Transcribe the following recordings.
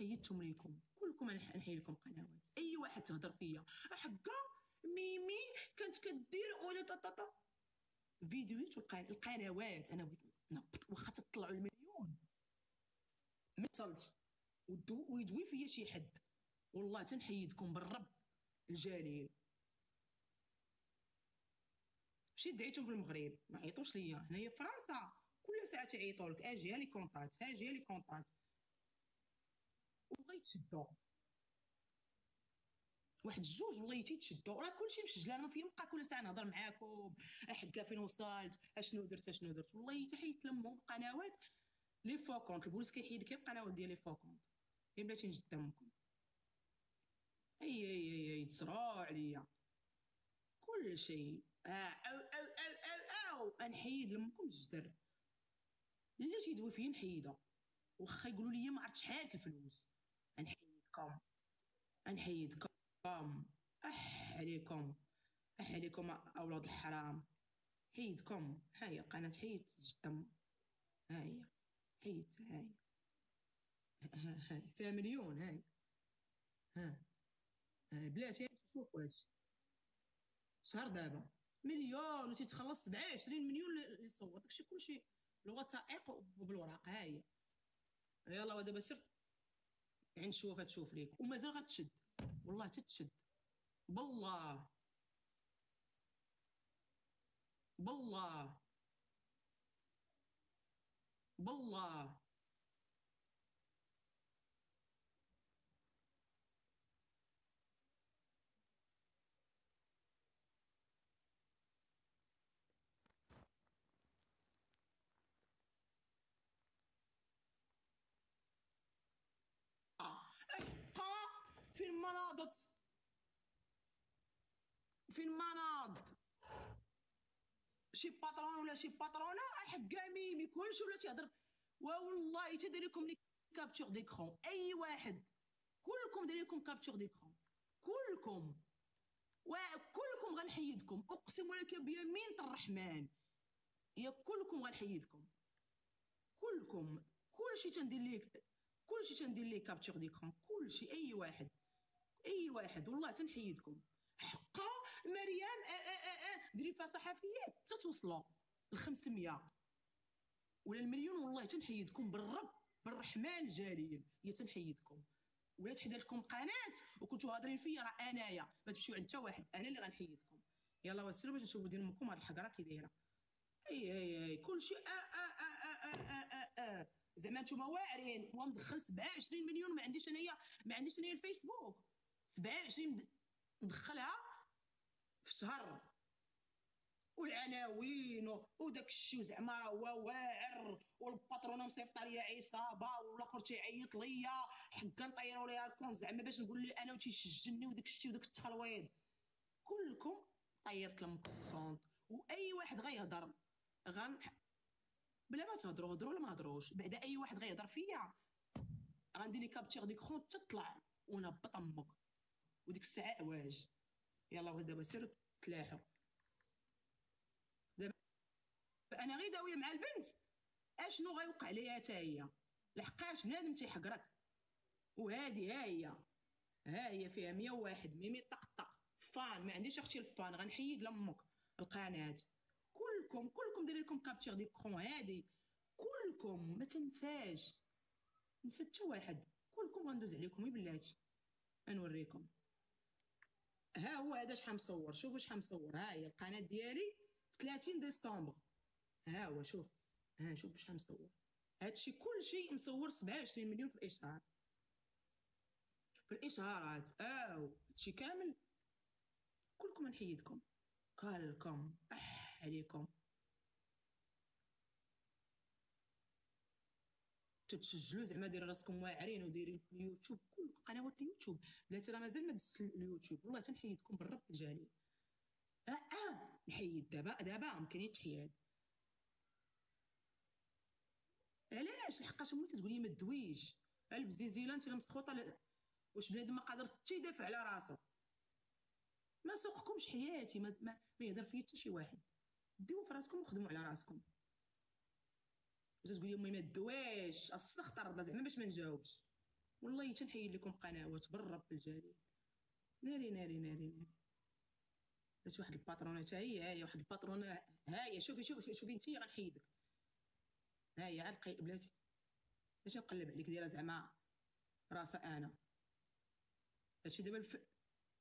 حيدتهم ليكم كلكم، انا نحيد لكم قنوات. اي واحد تهضر فيا حقا ميمي كانت كدير ولا طاطا فيديوهات القنوات، انا بغيت واخا تطلعوا المليون ما وصلتش ويدوي فيا شي حد، والله تنحيدكم بالرب الجليل. مشيت دعيتهم في المغرب، ما عيطوش ليا. هنايا في فرنسا كل ساعه تعيطوا لك اجي ها لي كونطات اجي ها لي كونطات، وبغيت تشدو واحد الجوج والله تيتشدو، راه كلشي مسجل. انا ما فيا نبقى كل ساعه نهضر معاكم حكا فين وصلت اشنو درت اشنو درت، والله تحيت لهم القنوات لي فوكونت. البوليس كيحيد كي القنوات ديال لي فوكونت، يا بلاتي نجد دمكم. اي اي اي, أي تصرعوا عليا كلشي. او او او او نحيد لمكم الجدر اللي تيدوي فيه نحيدها، واخا يقولوا لي ما عرفت شحال الفلوس نحيدكم نحيدكم. اح عليكم اح عليكم اولاد الحرام، حيدكم. ها هي القناه حيدت الدم، ها هي حيدت، ها هي فيها مليون، ها هي ها بلاتي تشوفوا هادشي شهر دابا مليون وتيتخلص 27 مليون اللي صور داكشي كلشي الوثائق وبالوراق. ها هي يلا دابا سير عين شوفها تشوف ليك، ومازال غتشد والله تتشد بالله بالله بالله. أحقا في المناض شي باترون ولا شي باترونه أحقا ميمي كلشي ولا تيهضر. والله تدير لكم لي كابتور ديكرون، أي واحد كلكم دير لكم كابتور ديكرون كلكم، وكلكم غنحيدكم أقسم لك بيمينة الرحمن، يا كلكم غنحيدكم كلكم. كلشي تندير ليك كلشي تندير ليه كابتور ديكرون كلشي، اي واحد اي واحد والله تنحيدكم حقا. مريم ديري فيها صحفيات حتى توصلوا ل 500 ولا المليون، والله تنحيدكم بالرب بالرحمن الجليل، يا تنحيدكم. ولا تحدا لكم قناه وكنتو هادرين فيا راه انايا، ما تمشيو عند حتى واحد، انا اللي غنحيدكم. يلا واسيروا باش نشوفوا دين امكم هاد الحقره كي دايره. اي اي اي كلشي زعما نتوما واعرين. ومدخل 27 مليون، ما عنديش انايا الفيسبوك 27 ندخلها في شهر، والعناوين وداك الشيء زعما راه هو واعر، والباترونه مصيفطه ليا عصابه ولا اخر تيعيط ليا حقا نطيروا ليها الكون زعما باش نقول لي انا وتيشجني وداك الشيء وداك التخلويض. كلكم طيرت لهم الكونت، واي واحد غيهضر بلا ما تهضروا هضروا ولا ما هضروش. بعدا اي واحد غيهضر فيا غندير لي كابتور ديكرون تطلع ونبط امك، وديك الساعه عواج. يلا دابا سيروا تلاحوا. دابا انا غير داويه مع البنت اشنو غيوقع ليها حتى هي، لحقاش بنادم تيحقرك. وهادي ها هي فيها 101 ميمي طقطق فان. ما عنديش اختي الفان، غنحيد لامك القناه. كلكم دير لكم كابتور ديكرون هادي كلكم، ما تنساش نسى حتى واحد. كلكم غندوز عليكم يا بلاتي غنوريكم. ها هو هذا شحال مصور، شوفوا شحال مصور. ها هي القناه ديالي في 30 ديسمبر، ها هو شوف، ها شوف شحال مصور. هادشي كلشي مصور 27 مليون في الاشهار، في الاشهارات. هادشي كامل كلكم غنحيدكم كلكم. اح عليكم تتسجلوا زعما دايرين راسكم واعرين ودايرين اليوتيوب كل قنوات اليوتيوب. بلاتي راه مازال ما دزتش اليوتيوب، والله تنحيدكم بالرب الجليل. نحيد دابا يمكن يتحيد. علاش؟ لحقاش ملي تقول لي ما تدويش البزيزيله انت مسخوطه، واش بنادم ما قادر حتى يدافع على راسو؟ ما سوقكمش حياتي، ما يهضر فيا حتى شي واحد. ديو في راسكم وخدموا على راسكم. وتتقول لي امي ما تدواش السخطر زعما باش ما نجاوبش. والله تنحيد لكم قنوات بالرب الجليل. ناري ناري ناري ناري. بس واحد الباترونه تاع هي واحد الباترونه هايه. شوفي شوفي شوفي انت غنحيدك. هاي علقي بلاتي باش نقلب عليك دايره زعما راسها انا. هادشي دابا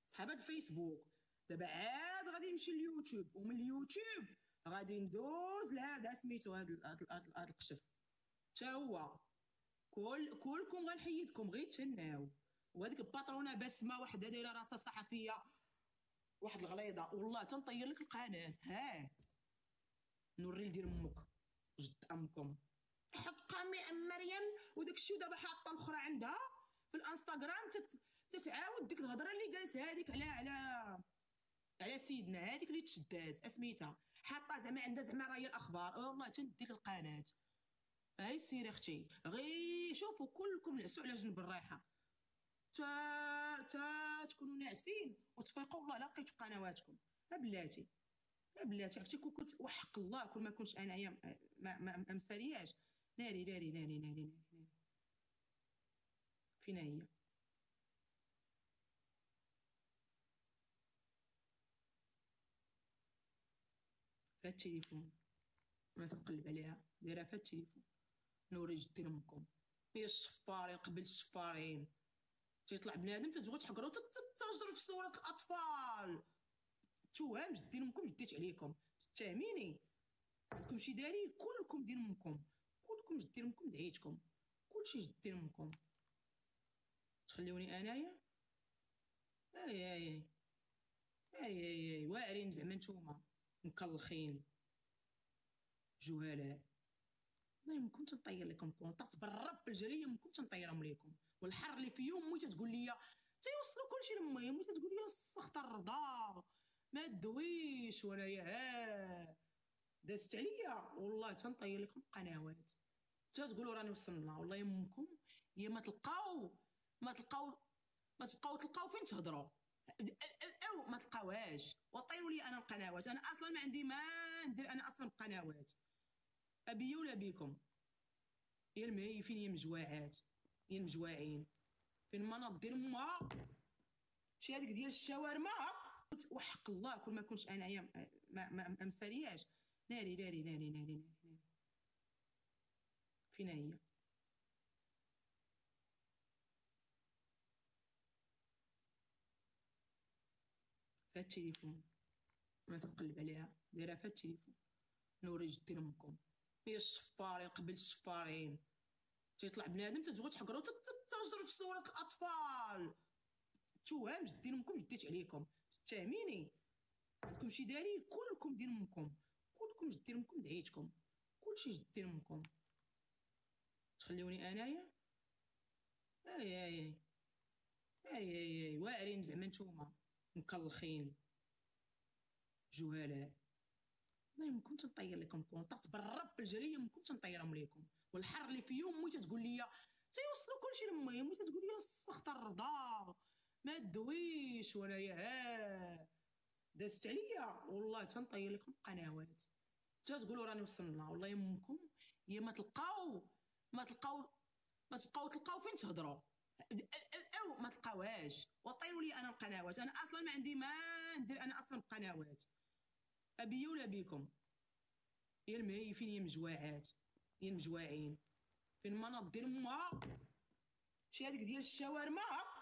صحاب الفيسبوك. دابا عاد غادي نمشي لليوتيوب ومن اليوتيوب غادي ندوز لهذا سميتو هاد القشف تا هو كلكم غنحيدكم غير تناو. وهذيك الباترونه بسمه وحده دايره راسها صحفيه واحد الغليظه والله تنطير لك القناه. ها نوري لدير امك جد امكم حقا مريم وداكشي. ودابا حاطه الاخرى عندها في الانستغرام تتعاود ديك الهضره اللي قالت هذيك على سيدنا هذيك اللي تشدات اسميتها حاطه زعما عندها زعما راهي الاخبار. والله تندير القناه. هاي سيري اختي غير شوفوا كلكم نعسوا على جنب الريحه تا تكونوا ناعسين وتفيقوا. والله لقيتوا قنواتكم. ها بلاتي عرفتي كنت وحق الله كل ما كنتش انايا ما مسالياش. ناري ناري ناري ناري ناري ناري. فينا هي فات التليفون ما تنقلب عليها دايرها فات التليفون. نوري جدي امكم يا الشفارين قبل الشفارين. تيطلع بنادم تتبغي تحقرو وتتجر في صورة الأطفال. توهم جدي امكم جديت عليكم تتهميني. عندكم شي داري كلكم دير امكم كلكم جدي امكم دعيتكم كلشي جدي امكم. تخليوني انايا اي اي اي اي واعرين زعما نتوما مكلخين جهلاء. ما يمكن تنطير لكم كونطات بالرب الجليل. ما يمكن تنطيرهم لكم. والحر اللي في يوم مي تتقول لي تيوصلوا كلشي لمي. مي تتقول لي السخط الرضا ما دويش وانايا ها دازت عليا. والله تنطير لكم قنوات تتقولوا راني وصلنا. والله يمكم يا ما تبقاو تلقاو فين تهضروا او ما تلقاوهاش. وطيروا لي انا القنوات. انا اصلا ما عندي ما ندير. انا اصلا القنوات ابي ولا بيكم يا المهيفين يا المجواعات يا المجواعين. فين ما ندير ما شي هذيك ديال الشاورما وحق الله كل ما كنتش انايا ما مسالياش. ناري ناري ناري ناري ناري ناري. فينا هي فات التليفون ما تنقلب عليها دايرها فات التليفون. نوري جدي امكم يا الشفارين قبل الشفارين. تيطلع بنادم تتبغي تحقرو وتتجر في صورة الأطفال. توهم جدي امكم جديت عليكم تتهميني. عندكم شي داري كلكم دير امكم كلكم جدي امكم دعيتكم كلشي جدي امكم. تخليوني انايا اي اي اي اي واعرين زعما نتوما مكلخين جهلاء. ما يمكن تنطير لكم كونطات بالرب الجليل. ما يمكن تنطيرهم لكم. والحر اللي في يوم مي تتقول لي تيوصلوا كلشي لمي. مي تتقول لي السخط الرضا ما دويش وانايا ها دازت عليا. والله تنطير لكم قنوات تتقولوا راني وصلنا. والله يمكم يا ما تبقاو تلقاو فين تهضروا او ما تلقاوهاش. وطيروا لي انا القنوات. انا اصلا ما عندي ما ندير. انا اصلا القنوات ابي ولا بيكم يا المهيفين يا المجواعات يا المجواعين. فين ما ندير ما شي هذيك ديال الشاورما